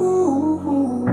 Ooh, ooh, ooh.